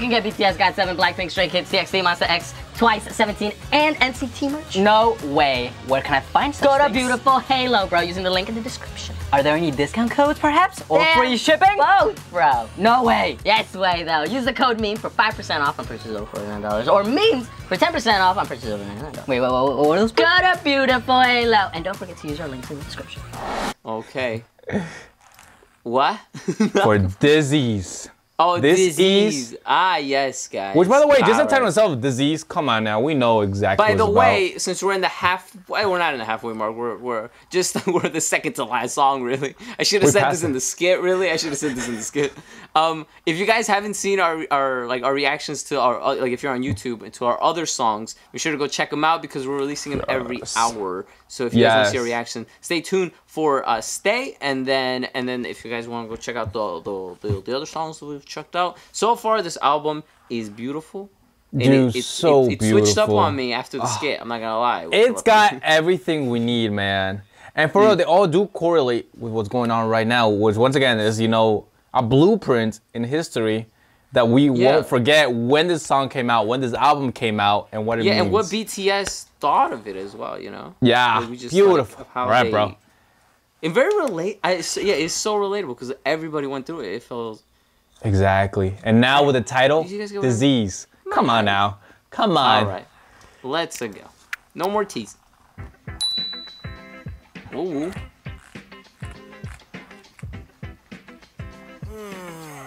you can get BTS, GOT7, BLACKPINK, STRAY KIDS, TXT, MONSTER X, TWICE, SEVENTEEN, and NCT merch. No way. Where can I find such things? Go to Beautiful Halo, bro, using the link in the description. Are there any discount codes, perhaps? Or free shipping? Both, bro. No way. Yes way, though. Use the code MEME for 5% off on purchases over $49, or MEMES for 10% off on purchases over $99. Wait, what are those? Go to Beautiful Halo, and don't forget to use our links in the description. Okay. What? For Dis-ease. Oh, Dis-ease. Ah, yes, guys. Which, by the way, just the title itself, Dis-ease, come on now. We know exactly what it's about. By the way, since we're in the halfway, we're not in the halfway mark. We're the second to last song, really. I should have said this in the skit, really. I should have said this in the skit. If you guys haven't seen our reactions to our, like, if you're on YouTube, to our other songs, be sure to go check them out because we're releasing them every hour. So if you guys want to see a reaction, stay tuned for Stay, and then if you guys want to go check out the other songs that we've checked out so far. This album is beautiful. Dude, it switched up on me after the skit. I'm not gonna lie. It's got everything we need, man. And for real, they all do correlate with what's going on right now, which once again is, you know, a blueprint in history that we won't forget when this song came out, when this album came out, and what it means. Yeah, and what BTS thought of it as well, you know? Yeah, like beautiful. Like, how right, bro. And very it's so relatable because everybody went through it. It feels... Exactly. And now with the title, Dis-ease. Come on now. Come on. All right. Let's go. No more teasing. Ooh. Ooh.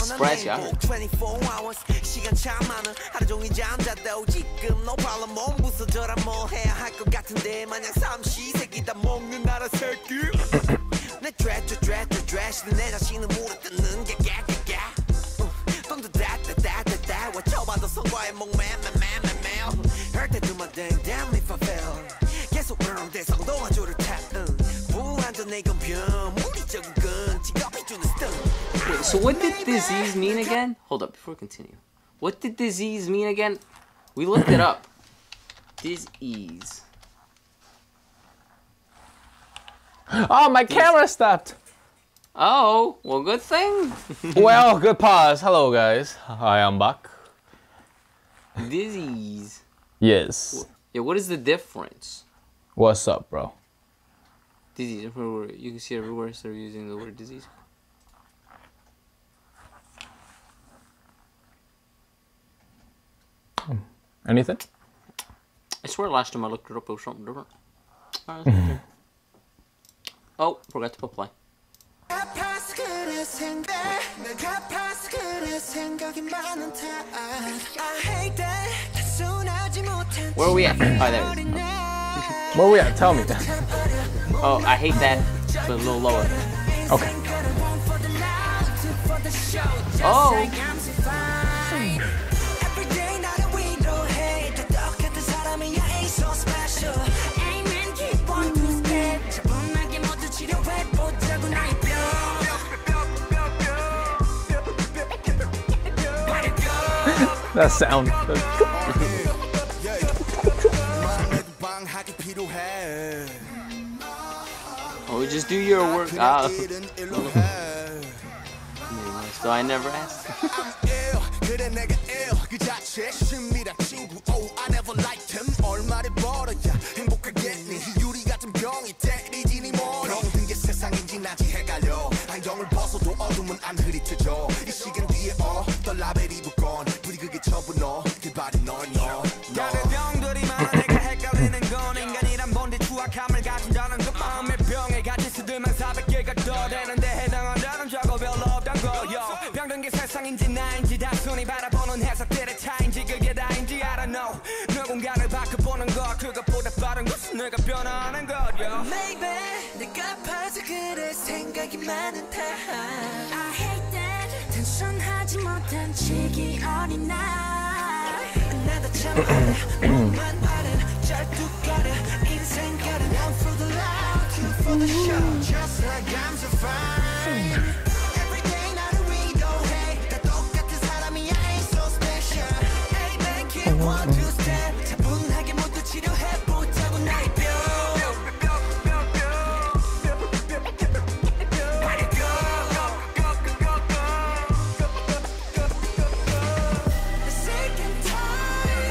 Express, yeah. So what did Dis-ease mean again? Hold up, before we continue. What did Dis-ease mean again? We looked it up. Dis-ease. Oh, my camera stopped. Oh, well, good thing. Well, good pause. Hello, guys. I am back. Dis-ease. Yes. Yeah, what is the difference? What's up, bro? Dis-ease. You can see everywhere they're using the word Dis-ease. Anything? I swear last time I looked it up, it was something different. Right, oh, forgot to play. Where are we at? Oh, there it is. Oh. Where are we at? Tell me. Oh, I hate that, but a little lower. Okay. Oh! That sound. Oh, just do your work. So I never asked.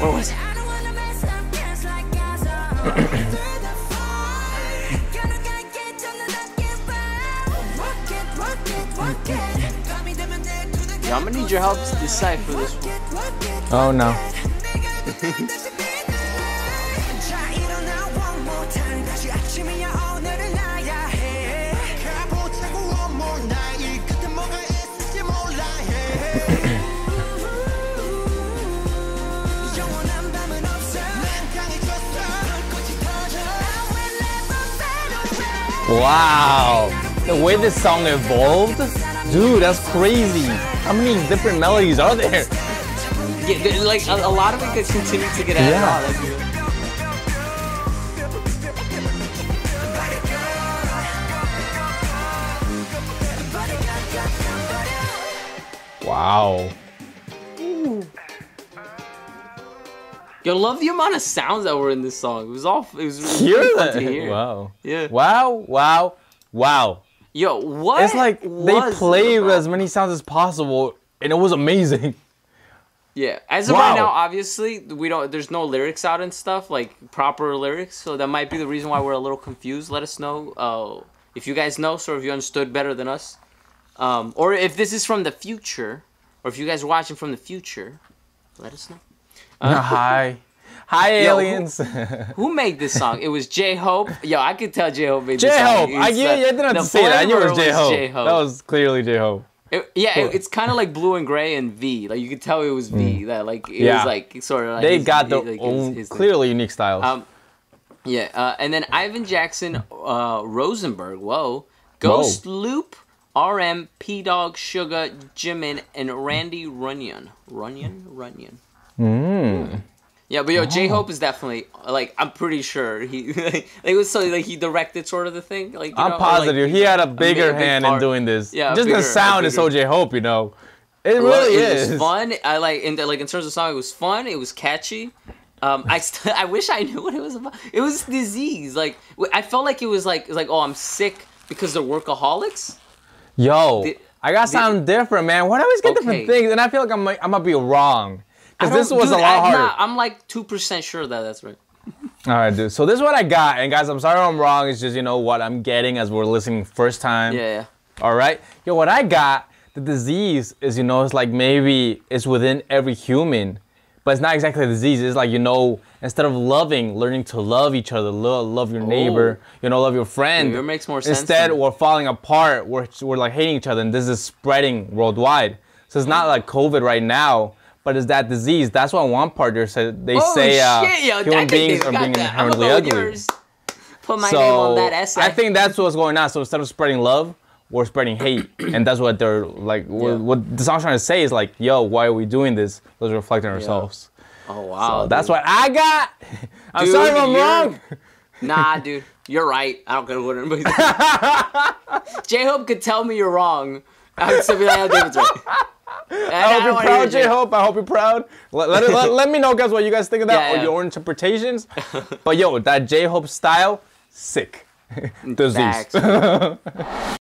What was it? Yeah, I'm gonna need your help to decide for this one. Oh no. Wow, the way this song evolved, dude, that's crazy. How many different melodies are there? Yeah, like a lot of it could continue to get added on. Yeah. Wow. Ooh. Yo, love the amount of sounds that were in this song. It was all it was really fun to hear. Wow. Yeah. Wow, wow, wow. Yo, what? It's like they played with as many sounds as possible and it was amazing. Yeah. As of right now, obviously, we don't there's no lyrics out and stuff, like proper lyrics, so that might be the reason why we're a little confused. Let us know if you guys know, so if you understood better than us. Or if this is from the future, or if you guys are watching from the future, let us know. Hi aliens. Yo, who made this song? It was J-Hope. Yo, I could tell J-Hope made this song. J-Hope. I didn't have to say that. I knew it was J-Hope. That was clearly J-Hope. It's kind of like Blue and Gray and V. Like you could tell it was V. That like it was like sort of. Like they got the like his clearly unique styles. And then Ivan Jackson Rosenberg. Whoa. Ghost Loop. RM, P-Dog, Suga, Jimin, and Randy Runyon. Yeah, but yo, J-Hope is definitely like I'm pretty sure he it was so like he directed sort of the thing. Like I'm positive he had a bigger hand in doing this. Yeah, just the sound is so J-Hope, you know. It really is. It was fun. I like in terms of song, it was fun. It was catchy. I wish I knew what it was about. It was disease. Like I felt like it was like oh I'm sick because they're workaholics. Yo, I got something different, man. Why do I always get different things? And I feel like I'm gonna be wrong. Because this was a lot harder. I'm like 2% sure that that's right. All right, dude. So this is what I got. And guys, I'm sorry I'm wrong. It's just, you know, what I'm getting as we're listening first time. Yeah, yeah. All right. Yo, what I got, the disease is, you know, it's like maybe it's within every human. But it's not exactly a disease. It's like, you know, instead of loving, learning to love each other, love your neighbor, you know, love your friend. It makes more sense. Instead, we're falling apart. We're like hating each other. And this is spreading worldwide. So it's not like COVID right now, but it's that disease. That's why one part there said, they say human beings are being inherently ugly. Put my name on that essay. I think that's what's going on. So instead of spreading love, we're spreading hate, and that's what they're like. What the song's trying to say is like, yo, why are we doing this? Let's reflect on ourselves. Oh wow, so that's what I got. I'm sorry if I'm wrong. Nah, dude, you're right. I don't care what anybody says. J-Hope could tell me you're wrong. I would still be like, oh, David's right. I hope you're proud, J-Hope. I hope you're proud. Let me know, guys, what you guys think of that or your interpretations. But yo, that J-Hope style, sick. Disease.